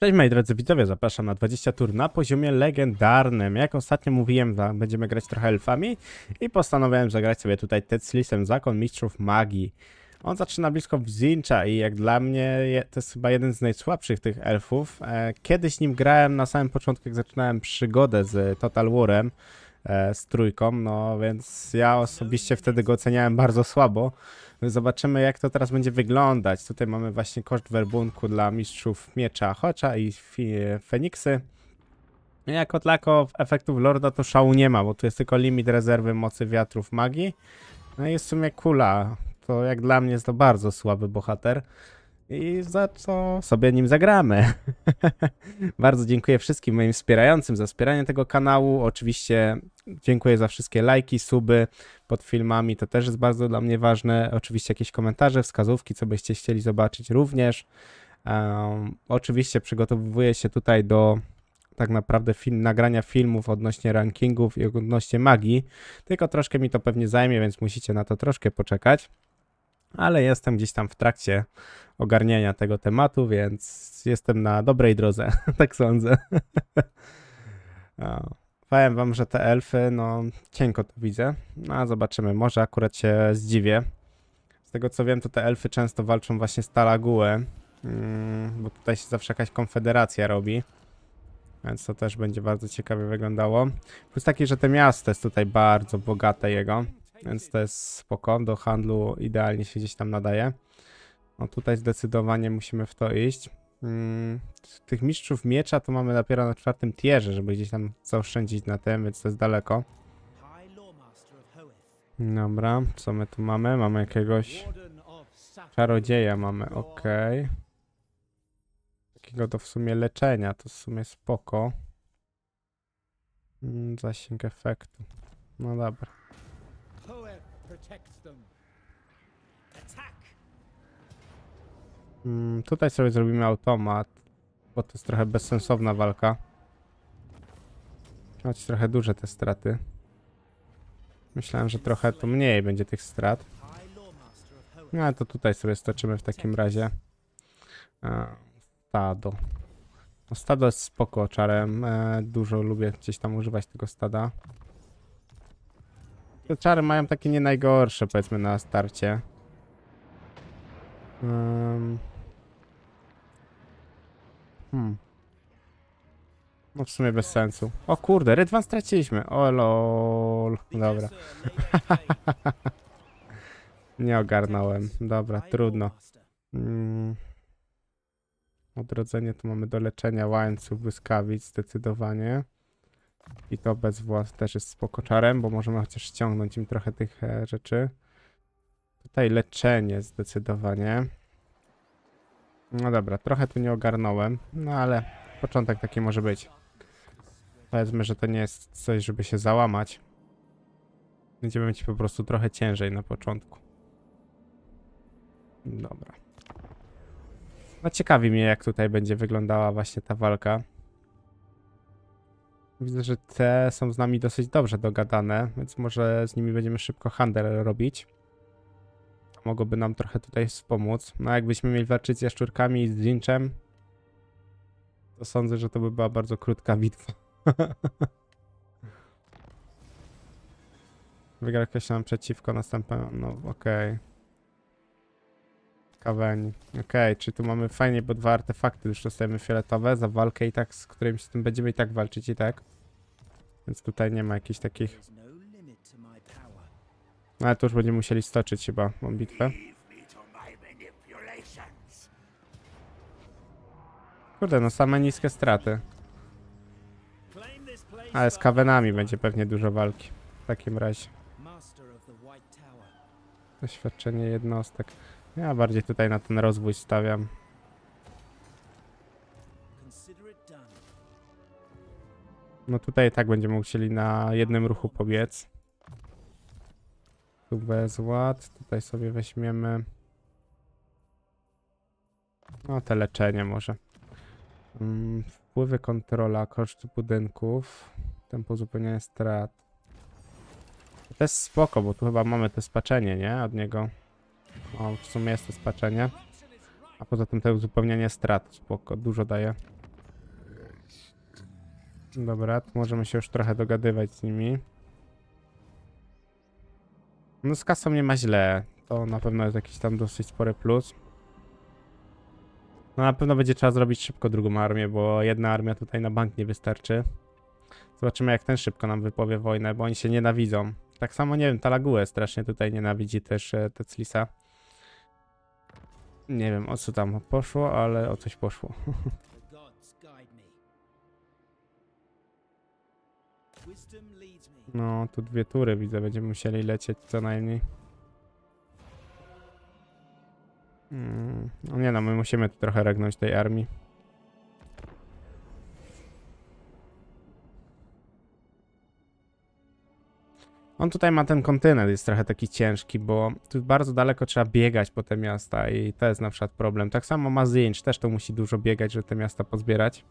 Cześć moi drodzy widzowie, zapraszam na 20 tur na poziomie legendarnym. Jak ostatnio mówiłem, będziemy grać trochę elfami i postanowiłem zagrać sobie tutaj Teclisem, zakon mistrzów magii. On zaczyna blisko Tzeentcha i jak dla mnie to jest chyba jeden z najsłabszych tych elfów. Kiedyś nim grałem na samym początku, jak zaczynałem przygodę z Total Warem, z trójką, no więc ja osobiście wtedy go oceniałem bardzo słabo. Zobaczymy, jak to teraz będzie wyglądać. Tutaj mamy właśnie koszt werbunku dla mistrzów miecza Hocha i Feniksy. Jako tlako efektów lorda to szału nie ma, bo tu jest tylko limit rezerwy mocy wiatrów magii. No i w sumie kula. To jak dla mnie jest to bardzo słaby bohater. I za co sobie nim zagramy. Bardzo dziękuję wszystkim moim wspierającym za wspieranie tego kanału. Oczywiście dziękuję za wszystkie lajki, suby pod filmami. To też jest bardzo dla mnie ważne. Oczywiście jakieś komentarze, wskazówki, co byście chcieli zobaczyć również. Oczywiście przygotowuję się tutaj do tak naprawdę nagrania filmów odnośnie rankingów i odnośnie magii. Tylko troszkę mi to pewnie zajmie, więc musicie na to troszkę poczekać. Ale jestem gdzieś tam w trakcie ogarniania tego tematu, więc jestem na dobrej drodze, tak sądzę. Powiem wam, że te elfy, no cienko to widzę, no a zobaczymy, może akurat się zdziwię. Z tego co wiem, to te elfy często walczą właśnie z Tala Góry, bo tutaj się zawsze jakaś konfederacja robi. Więc to też będzie bardzo ciekawie wyglądało. Plus taki, że to miasto jest tutaj bardzo bogate jego. Więc to jest spoko, do handlu idealnie się gdzieś tam nadaje. No tutaj zdecydowanie musimy w to iść. Tych mistrzów miecza to mamy dopiero na 4. tierze, żeby gdzieś tam zaoszczędzić na tym, więc to jest daleko. Dobra, co my tu mamy? Mamy jakiegoś czarodzieja, mamy, okej. Takiego do w sumie leczenia, to w sumie spoko. Zasięg efektu, no dobra. Tutaj sobie zrobimy automat, bo to jest trochę bezsensowna walka. Choć trochę duże te straty. Myślałem, że trochę to mniej będzie tych strat. No ale to tutaj sobie stoczymy w takim razie. Stado. No, stado jest spoko czarem. Dużo lubię gdzieś tam używać tego stada. Te czary mają takie nie najgorsze, powiedzmy, na starcie. No w sumie bez sensu. O kurde, rydwan straciliśmy. O lol. Dobra. Nie ogarnąłem. Dobra, trudno. Odrodzenie tu mamy do leczenia łańcuch, błyskawic zdecydowanie. I to bez władz też jest spoko czarem, bo możemy chociaż ściągnąć im trochę tych rzeczy. Tutaj leczenie zdecydowanie. No dobra, trochę tu nie ogarnąłem, no ale początek taki może być. Powiedzmy, że to nie jest coś, żeby się załamać. Będziemy mieć po prostu trochę ciężej na początku. Dobra. No ciekawi mnie, jak tutaj będzie wyglądała właśnie ta walka. Widzę, że te są z nami dosyć dobrze dogadane, więc może z nimi będziemy szybko handel robić. Mogłoby nam trochę tutaj wspomóc. No jakbyśmy mieli walczyć z jaszczurkami i z Tzeentchem, to sądzę, że to by była bardzo krótka bitwa. Wygra ktoś nam przeciwko następnemu. No okej. Skaveni. Okej, czyli tu mamy fajnie, bo 2 artefakty już dostajemy fioletowe za walkę i tak z którymś z tym będziemy i tak walczyć i tak. Więc tutaj nie ma jakichś takich... No ale tu już będziemy musieli stoczyć chyba o bitwę. Kurde, no same niskie straty. Ale z Skavenami będzie pewnie dużo walki w takim razie. Doświadczenie jednostek. Ja bardziej tutaj na ten rozwój stawiam. No tutaj tak będziemy musieli na jednym ruchu pobiec. Tu bez ład. Tutaj sobie weźmiemy... No te leczenie może. Wpływy, kontrola, koszt budynków. Tempo uzupełniania strat. To jest spoko, bo tu chyba mamy to spaczenie, nie? Od niego. O, w sumie jest to spaczenie. A poza tym to uzupełnianie strat spoko, dużo daje. Dobra, to możemy się już trochę dogadywać z nimi. No z kasą nie ma źle. To na pewno jest jakiś tam dosyć spory plus. No na pewno będzie trzeba zrobić szybko drugą armię, bo jedna armia tutaj na bank nie wystarczy. Zobaczymy, jak ten szybko nam wypowie wojnę, bo oni się nienawidzą. Tak samo, nie wiem, Tala Góry strasznie tutaj nienawidzi też Teclisa. Nie wiem, o co tam poszło, ale o coś poszło. No, tu dwie tury widzę, będziemy musieli lecieć co najmniej. No nie no, my musimy tu trochę regnąć tej armii. On tutaj ma ten kontynent, jest trochę taki ciężki, bo tu bardzo daleko trzeba biegać po te miasta i to jest na przykład problem. Tak samo ma Tzeentch, też to musi dużo biegać, żeby te miasta pozbierać.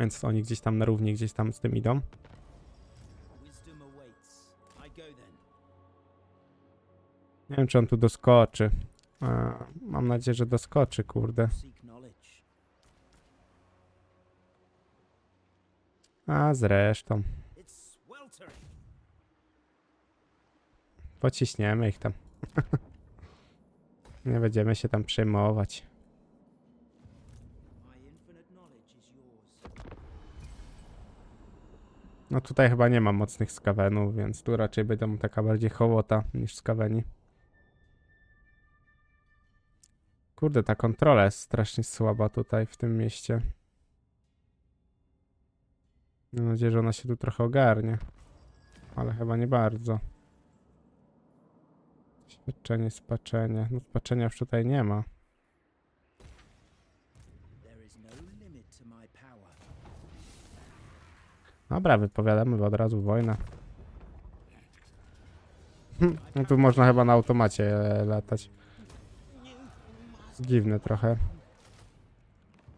Więc oni gdzieś tam na równi, gdzieś tam z tym idą. Nie wiem, czy on tu doskoczy. Mam nadzieję, że doskoczy, kurde. A zresztą. Pociśniemy ich tam. Nie będziemy się tam przejmować. No tutaj chyba nie ma mocnych skawenów, więc tu raczej będą taka bardziej hołota niż skaweni. Kurde, ta kontrola jest strasznie słaba tutaj w tym mieście. Mam nadzieję, że ona się tu trochę ogarnie. Ale chyba nie bardzo. Świadczenie, spaczenie. No spaczenia już tutaj nie ma. Dobra, wypowiadamy od razu wojnę. No tu można chyba na automacie latać. Dziwne trochę.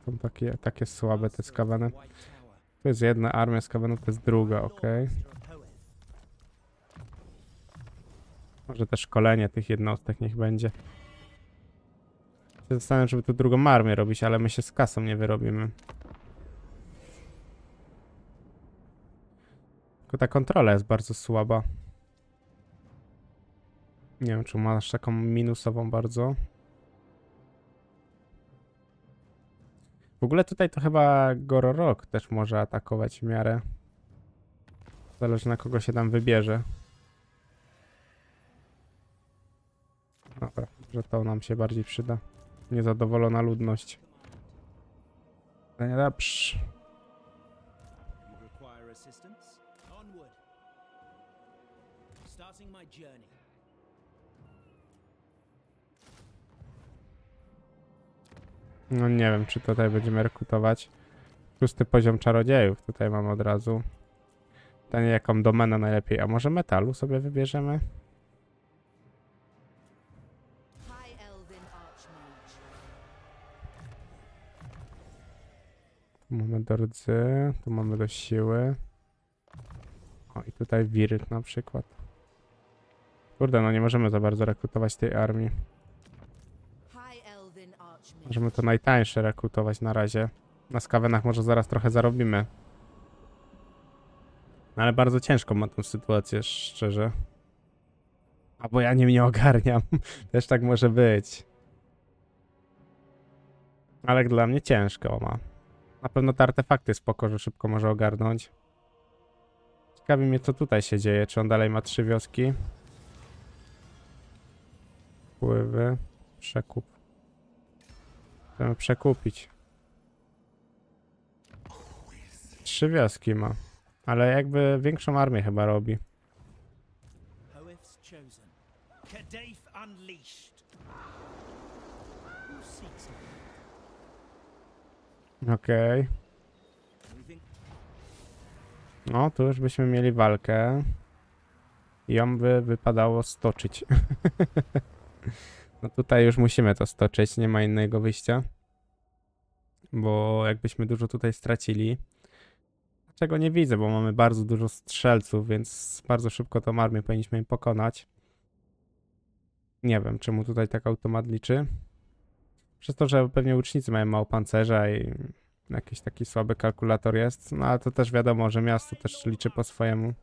Są takie słabe te skaweny. To jest jedna armia skawenów, to jest druga, okej. Może też szkolenie tych jednostek niech będzie. Się zastanawiam, żeby tu drugą armię robić, ale my się z kasą nie wyrobimy. Tylko ta kontrola jest bardzo słaba. Nie wiem, czy masz taką minusową bardzo. W ogóle tutaj to chyba Gororok też może atakować w miarę. Zależy, na kogo się tam wybierze. Dobra, że to nam się bardziej przyda. Niezadowolona ludność. Najlepszy. No nie wiem, czy tutaj będziemy rekrutować. 6. poziom czarodziejów tutaj mam od razu. Pytanie, jaką domenę najlepiej. A może metalu sobie wybierzemy? Tu mamy do rdzy, tu mamy do siły. O, i tutaj wiryt na przykład. Kurde, no nie możemy za bardzo rekrutować tej armii. Możemy to najtańsze rekrutować na razie. Na skawenach może zaraz trochę zarobimy. No ale bardzo ciężko ma tą sytuację, szczerze. A bo ja nim nie ogarniam. Też tak może być. Ale dla mnie ciężko ma. Na pewno te artefakty spoko, że szybko może ogarnąć. Ciekawi mnie, co tutaj się dzieje. Czy on dalej ma 3 wioski? Wpływy. Przekup. Chcemy przekupić. 3 wioski ma. Ale jakby większą armię chyba robi. Okej. No, tu już byśmy mieli walkę. I ją by wypadało stoczyć. No tutaj już musimy to stoczyć, nie ma innego wyjścia. Bo jakbyśmy dużo tutaj stracili. Czego nie widzę, bo mamy bardzo dużo strzelców, więc bardzo szybko tą armię powinniśmy im pokonać. Nie wiem, czemu tutaj tak automat liczy. Przez to, że pewnie łucznicy mają mało pancerza i jakiś taki słaby kalkulator jest, no ale to też wiadomo, że miasto też liczy po swojemu.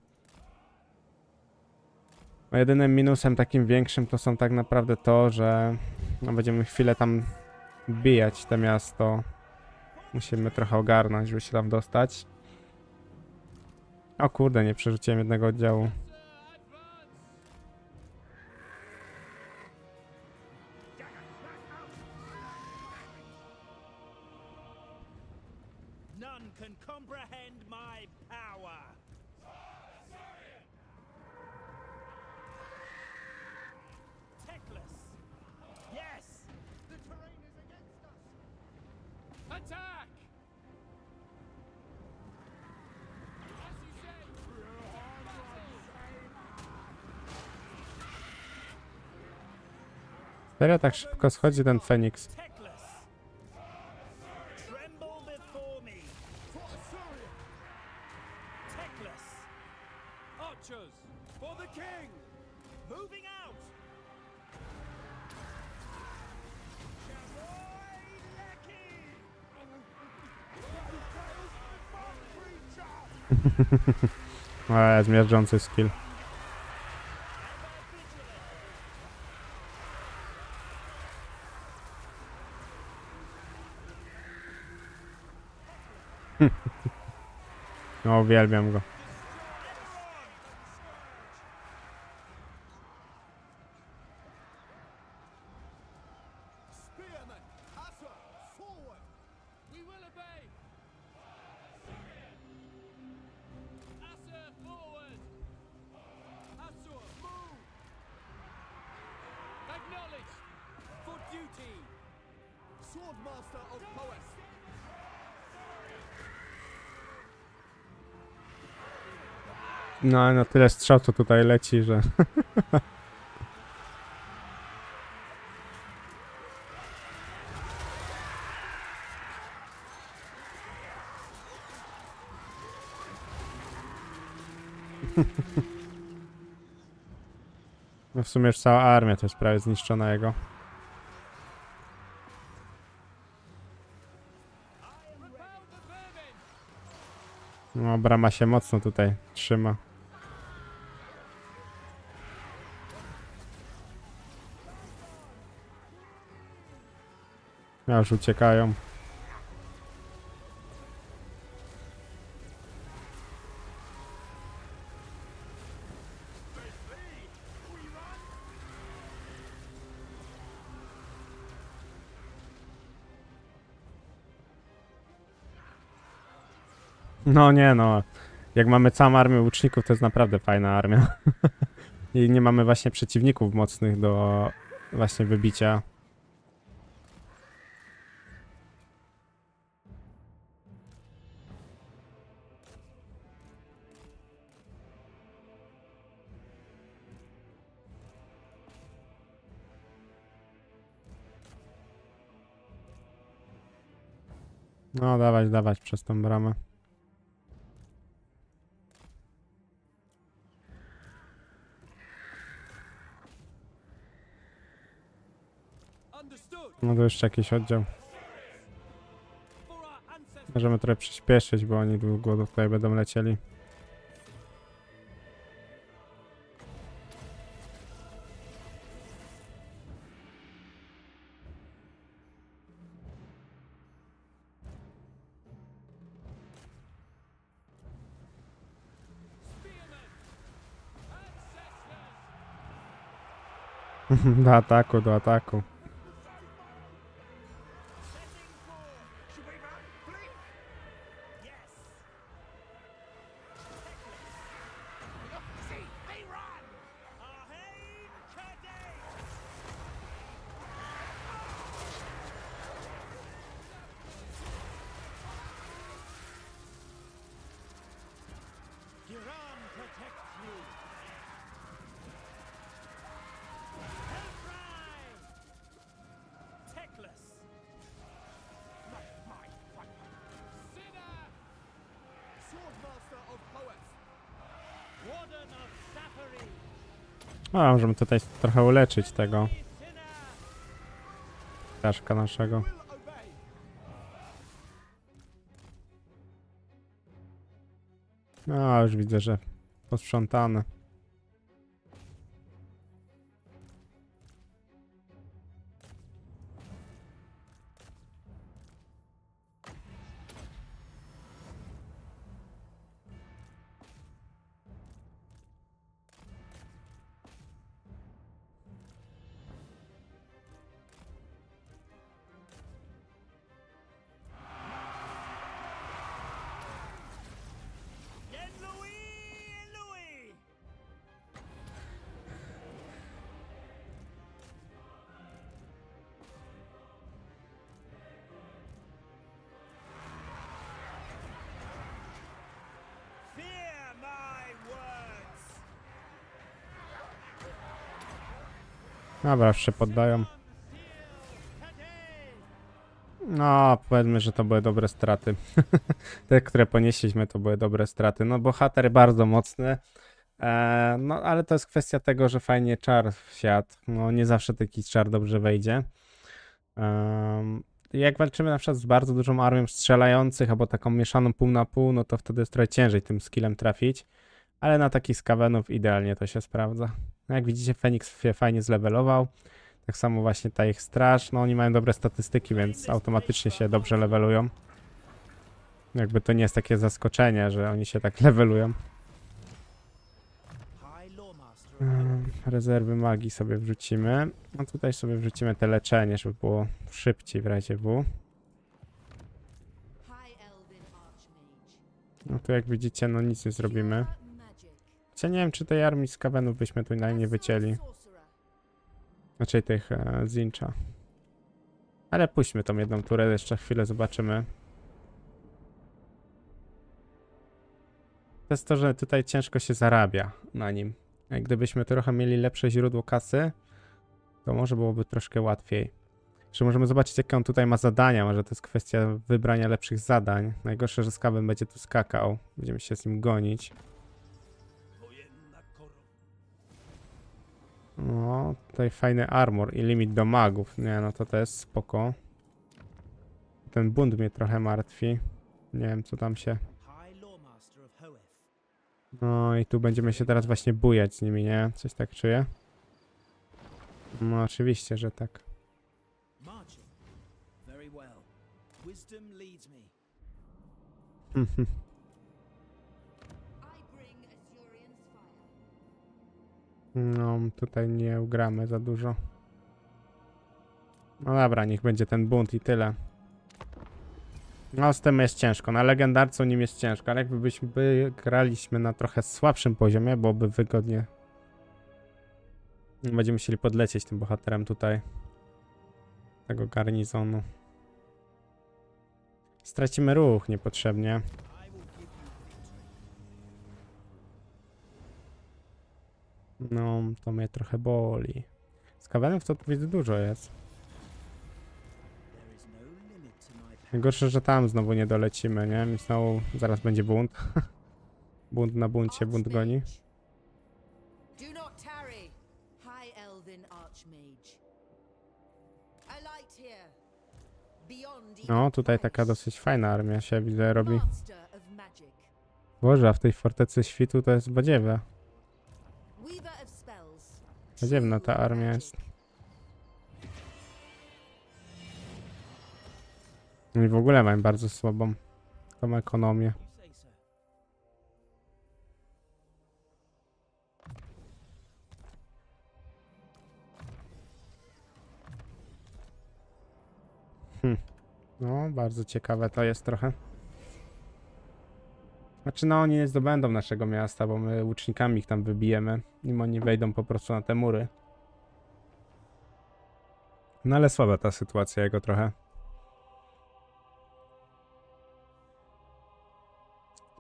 No, jedynym minusem takim większym to są tak naprawdę to, że no, będziemy chwilę tam bijać to miasto. Musimy trochę ogarnąć, żeby się tam dostać. O kurde, nie przerzuciłem jednego oddziału. Serio tak szybko schodzi ten Feniks. Zmiażdżący skill. No, uwielbiam go. No, no tyle strzał, co tutaj leci, że... No w sumie już cała armia to jest prawie zniszczona jego. No, brama się mocno tutaj trzyma. Aż uciekają. No nie no, jak mamy całą armię łuczników, to jest naprawdę fajna armia. I nie mamy właśnie przeciwników mocnych do właśnie wybicia. No dawać, dawać przez tą bramę. No to jeszcze jakiś oddział. Możemy trochę przyspieszyć, bo oni długo tutaj będą lecieli. Do ataku, do ataku. A, możemy tutaj trochę uleczyć tego ptaszka naszego. No, już widzę, że posprzątane. Dobra, się poddają. No, powiedzmy, że to były dobre straty. Te, które ponieśliśmy, to były dobre straty. No, bohater bardzo mocny. No, ale to jest kwestia tego, że fajnie czar wsiadł. No, nie zawsze taki czar dobrze wejdzie. Jak walczymy na przykład z bardzo dużą armią strzelających, albo taką mieszaną pół na pół, no to wtedy jest trochę ciężej tym skillem trafić. Ale na takich skawenów idealnie to się sprawdza. No jak widzicie, Feniks się fajnie zlevelował. Tak samo właśnie ta ich straż. No oni mają dobre statystyki, więc automatycznie się dobrze levelują. Jakby to nie jest takie zaskoczenie, że oni się tak levelują. Rezerwy magii sobie wrzucimy. No tutaj sobie wrzucimy te leczenie, żeby było szybciej w razie W. No tu jak widzicie, no nic nie zrobimy. Ja nie wiem, czy tej armii skawenów byśmy tu najmniej wycięli. Znaczy tych Tzeentcha. Ale puśćmy tą jedną turę, jeszcze chwilę zobaczymy. To jest to, że tutaj ciężko się zarabia na nim. Jak gdybyśmy trochę mieli lepsze źródło kasy, to może byłoby troszkę łatwiej. Czy możemy zobaczyć, jakie on tutaj ma zadania. Może to jest kwestia wybrania lepszych zadań. Najgorsze, że skawen będzie tu skakał. Będziemy się z nim gonić. No, tutaj fajny armor i limit do magów. Nie, no to jest spoko. Ten bunt mnie trochę martwi. Nie wiem, co tam się... No i tu będziemy się teraz właśnie bujać z nimi, nie? Coś tak czuję. No oczywiście, że tak. No, tutaj nie ugramy za dużo. No dobra, niech będzie ten bunt i tyle. No z tym jest ciężko, na legendarcu nim jest ciężko, ale jakbyśmy graliśmy na trochę słabszym poziomie, byłoby wygodnie. Będziemy musieli podlecieć tym bohaterem tutaj. Tego garnizonu. Stracimy ruch niepotrzebnie. No, to mnie trochę boli. Z kawenów to widzę dużo jest. Najgorsze, że tam znowu nie dolecimy, nie? I znowu zaraz będzie bunt. Bunt na buncie, bunt goni. No, tutaj taka dosyć fajna armia się widzę robi. Boże, a w tej fortecy świtu to jest badziewa. Dziwna ta armia jest. I w ogóle mają bardzo słabą tą ekonomię. No, bardzo ciekawe to jest trochę. Znaczy no oni nie zdobędą naszego miasta, bo my łucznikami ich tam wybijemy, nim oni wejdą po prostu na te mury. No ale słaba ta sytuacja jego trochę.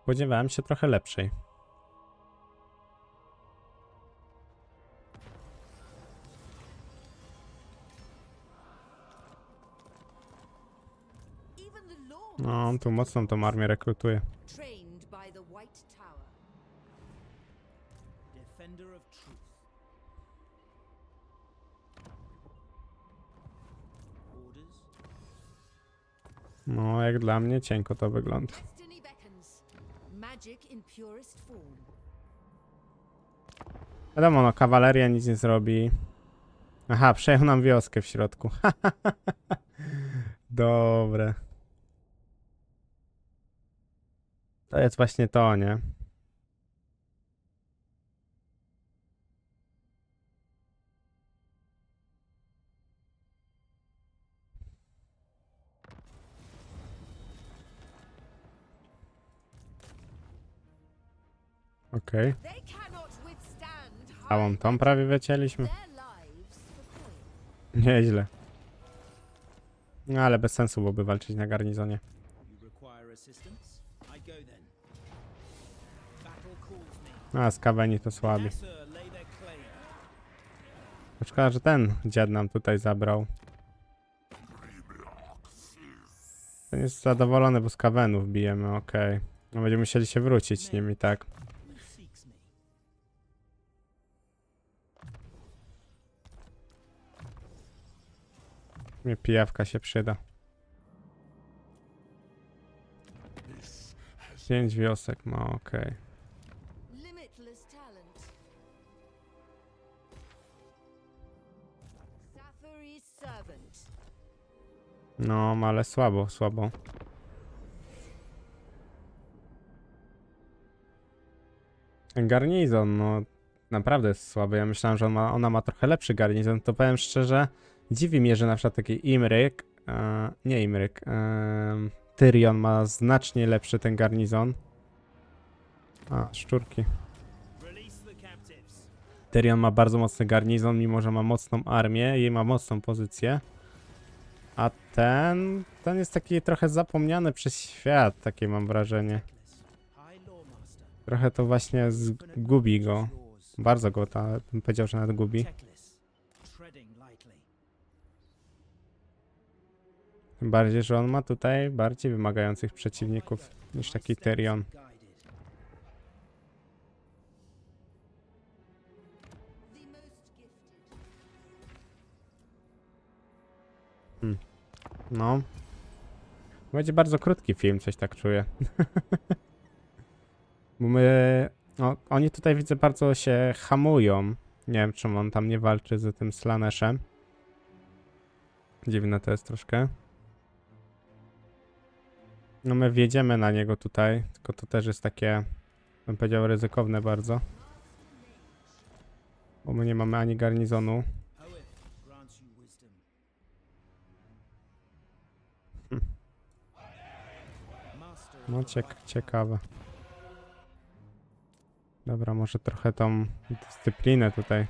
Spodziewałem się trochę lepszej. No on tu mocno tą armię rekrutuje. No, jak dla mnie cienko to wygląda. Wiadomo, no kawaleria nic nie zrobi. Aha, przejął nam wioskę w środku. Dobre. To jest właśnie to, nie? Okej. Całą tą prawie wycięliśmy. Nieźle. No ale bez sensu byłoby walczyć na garnizonie. A, Skaveni to słabi. Szkoda, że ten dziad nam tutaj zabrał. Ten jest zadowolony, bo Skavenów bijemy, okej. No będziemy musieli się wrócić nimi, tak. Mi pijawka się przyda. 5 wiosek ma, okej. No, ale słabo, słabo. Garnizon, no naprawdę jest słaby. Ja myślałem, że ona ma trochę lepszy garnizon. To powiem szczerze, dziwi mnie, że na przykład taki Imryk, Tyrion ma znacznie lepszy ten garnizon. A, szczurki. Tyrion ma bardzo mocny garnizon, mimo że ma mocną armię i ma mocną pozycję. A ten jest taki trochę zapomniany przez świat, takie mam wrażenie. Trochę to właśnie zgubi go. Bardzo go, bym powiedział, że nawet gubi. Tym bardziej, że on ma tutaj bardziej wymagających przeciwników niż taki Tyrion. No. Będzie bardzo krótki film, coś tak czuję. Bo my... No, oni tutaj widzę bardzo się hamują. Nie wiem, czemu on tam nie walczy z tym Slaneszem. Dziwne to jest troszkę. No my wjedziemy na niego tutaj, tylko to też jest takie, bym powiedział, ryzykowne bardzo. Bo my nie mamy ani garnizonu. No ciekawe. Dobra, może trochę tą dyscyplinę tutaj.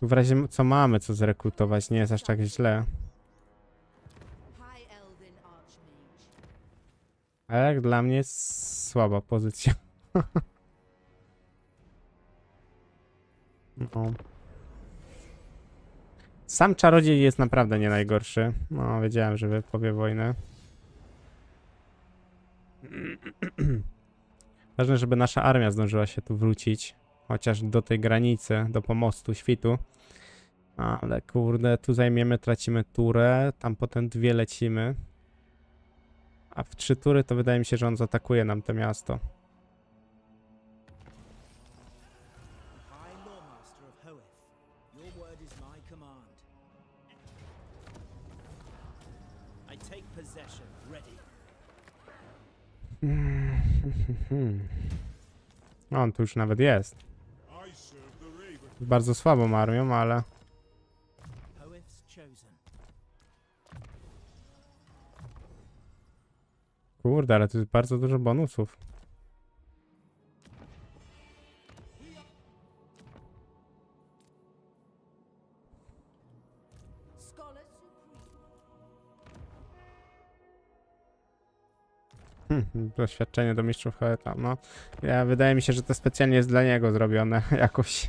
Tu w razie co mamy co zrekrutować, nie jest aż tak źle. Ale jak dla mnie jest słaba pozycja. No. Sam czarodziej jest naprawdę nie najgorszy. No, wiedziałem, że wypowie wojnę. Ważne, żeby nasza armia zdążyła się tu wrócić. Chociaż do tej granicy, do pomostu, świtu. Ale kurde, tu zajmiemy, tracimy turę. Tam potem 2 lecimy. A w 3 tury to wydaje mi się, że on zaatakuje nam to miasto. No, on tu już nawet jest. Bardzo słabą armią, ale... Kurde, ale tu jest bardzo dużo bonusów. Doświadczenie do mistrzów Hocha, no. Ja, wydaje mi się, że to specjalnie jest dla niego zrobione jakoś.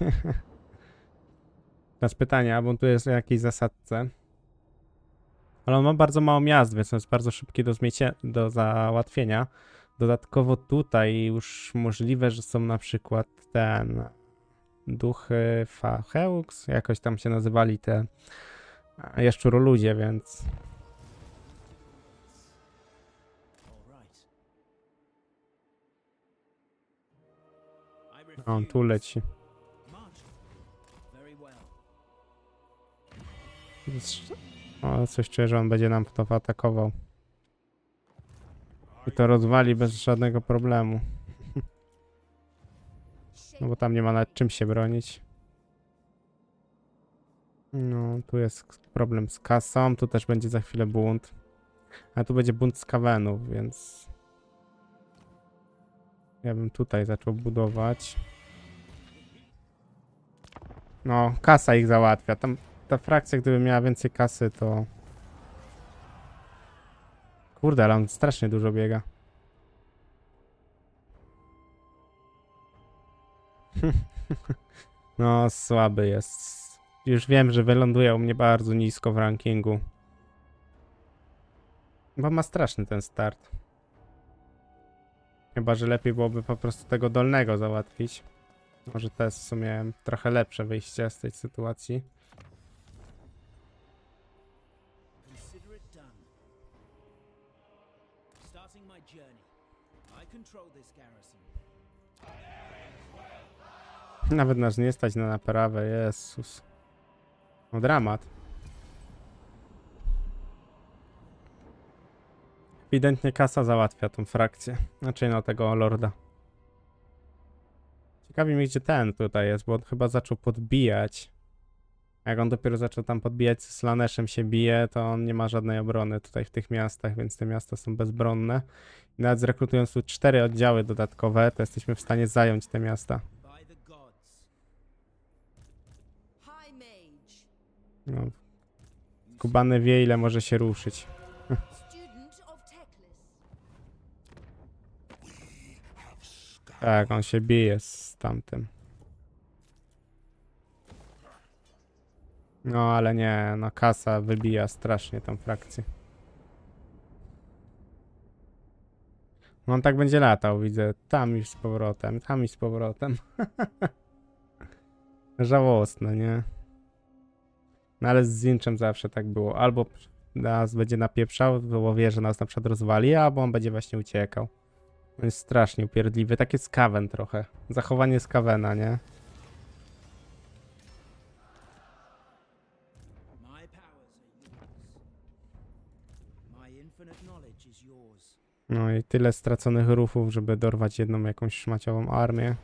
Teraz pytanie, albo on tu jest w jakiejś zasadce. Ale on ma bardzo mało miast, więc on jest bardzo szybki do załatwienia. Dodatkowo tutaj już możliwe, że są na przykład ten... Duchy Facheux, jakoś tam się nazywali te... Jaszczuroludzie, więc... On tu leci. O, coś czuję, że on będzie nam to atakował. I to rozwali bez żadnego problemu. No bo tam nie ma nad czym się bronić. No, tu jest problem z kasą, tu też będzie za chwilę bunt. A tu będzie bunt Skavenów, więc... Ja bym tutaj zaczął budować. No, kasa ich załatwia. Tam ta frakcja, gdyby miała więcej kasy, to... Kurde, ale on strasznie dużo biega. No, słaby jest. Już wiem, że wyląduje u mnie bardzo nisko w rankingu. Bo ma straszny ten start. Chyba, że lepiej byłoby po prostu tego dolnego załatwić. Może to jest w sumie trochę lepsze wyjście z tej sytuacji. Nawet nas nie stać na naprawę, Jezus. No dramat. Ewidentnie kasa załatwia tą frakcję. Znaczy no tego lorda. Ciekawi mnie, gdzie ten tutaj jest, bo on chyba zaczął podbijać. Jak on dopiero zaczął tam podbijać, z Slaneszem się bije, to on nie ma żadnej obrony tutaj w tych miastach, więc te miasta są bezbronne. I nawet zrekrutując tu 4 oddziały dodatkowe, to jesteśmy w stanie zająć te miasta. No. Kubany wie, ile może się ruszyć. Tak, on się bije z tamtym. No, ale nie, no kasa wybija strasznie tą frakcję. No, on tak będzie latał, widzę. Tam i z powrotem, tam i z powrotem. Żałosne, nie? No ale z Tzeentchem zawsze tak było. Albo nas będzie napieprzał, bo wie, że nas na przykład rozwali, albo on będzie właśnie uciekał. On jest strasznie upierdliwy. Takie Skaven trochę. Zachowanie Skavena, nie? No i tyle straconych ruchów, żeby dorwać jedną jakąś szmaciową armię.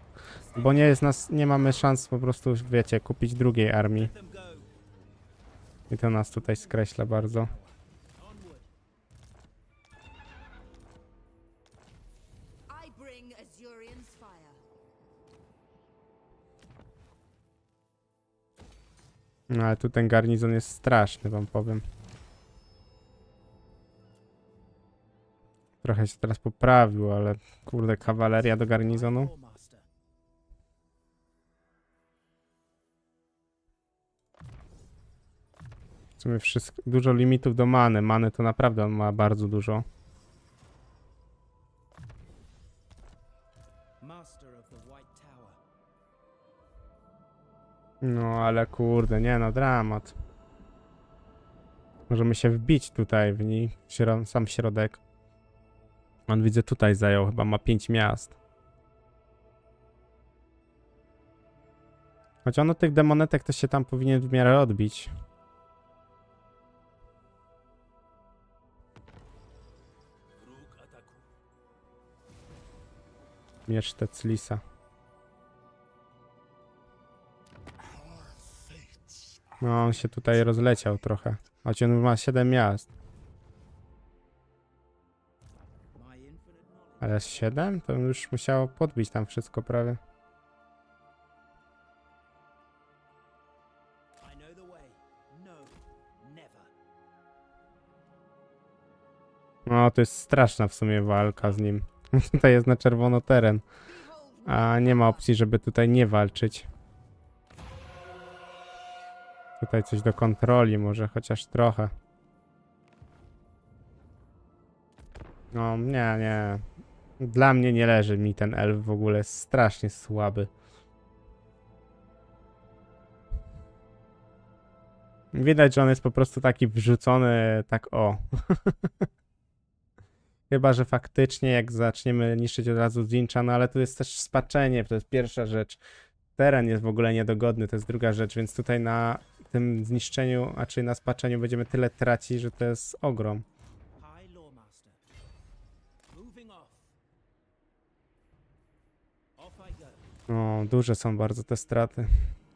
Bo nie jest nas, nie mamy szans po prostu, wiecie, kupić drugiej armii. I to nas tutaj skreśla bardzo. No ale tu ten garnizon jest straszny, wam powiem. Trochę się teraz poprawił, ale kurde, kawaleria do garnizonu. W sumie wszystko, dużo limitów do many. Many to naprawdę on ma bardzo dużo. No ale kurde, nie no, dramat. Możemy się wbić tutaj w nich, sam środek. On widzę tutaj zajął, chyba ma 5 miast. Choć on od tych demonetek to się tam powinien w miarę odbić. Miecz Teclisa. No, on się tutaj rozleciał trochę. Choć on ma 7 miast. Ale 7? To już musiało podbić tam wszystko prawie. No, to jest straszna w sumie walka z nim. Tutaj jest na czerwono teren, a nie ma opcji, żeby tutaj nie walczyć. Tutaj coś do kontroli może, chociaż trochę. No, nie, nie. Dla mnie nie leży mi ten elf w ogóle, jest strasznie słaby. Widać, że on jest po prostu taki wrzucony, tak o. Chyba że faktycznie jak zaczniemy niszczyć od razu Tzeentcha, no ale tu jest też spaczenie, to jest pierwsza rzecz. Teren jest w ogóle niedogodny, to jest druga rzecz, więc tutaj na tym zniszczeniu, a czyli na spaczeniu będziemy tyle tracić, że to jest ogrom. O, duże są bardzo te straty.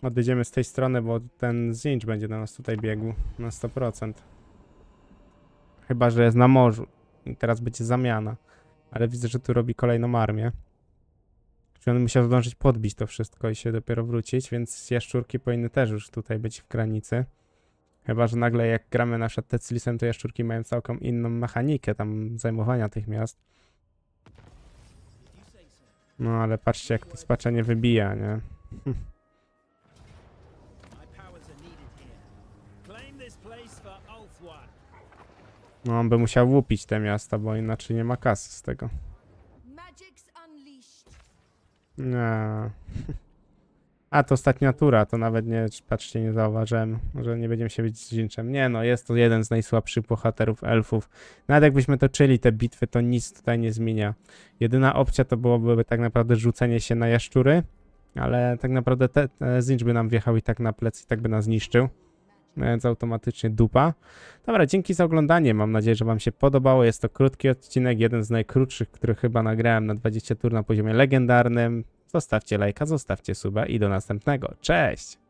Odejdziemy z tej strony, bo ten Tzeentch będzie do nas tutaj biegł na 100%. Chyba że jest na morzu i teraz będzie zamiana. Ale widzę, że tu robi kolejną armię. Czyli on musiał zdążyć podbić to wszystko i się dopiero wrócić, więc jaszczurki powinny też już tutaj być w granicy. Chyba że nagle jak gramy na przykład Teclisem, to jaszczurki mają całkiem inną mechanikę tam zajmowania tych miast. No ale patrzcie jak to spaczenie wybija, nie? No on by musiał łupić te miasta, bo inaczej nie ma kasy z tego. Nie. A to ostatnia tura, to nawet nie, patrzcie, nie zauważyłem, że nie będziemy się bić z Tzeentchem. Nie no, jest to jeden z najsłabszych bohaterów elfów. Nawet jakbyśmy toczyli te bitwy, to nic tutaj nie zmienia. Jedyna opcja to byłoby tak naprawdę rzucenie się na jaszczury, ale tak naprawdę Tzeentch by nam wjechał i tak na plec i tak by nas zniszczył. Więc automatycznie dupa. Dobra, dzięki za oglądanie. Mam nadzieję, że wam się podobało. Jest to krótki odcinek, jeden z najkrótszych, który chyba nagrałem na 20 tur na poziomie legendarnym. Zostawcie lajka, zostawcie suba i do następnego. Cześć!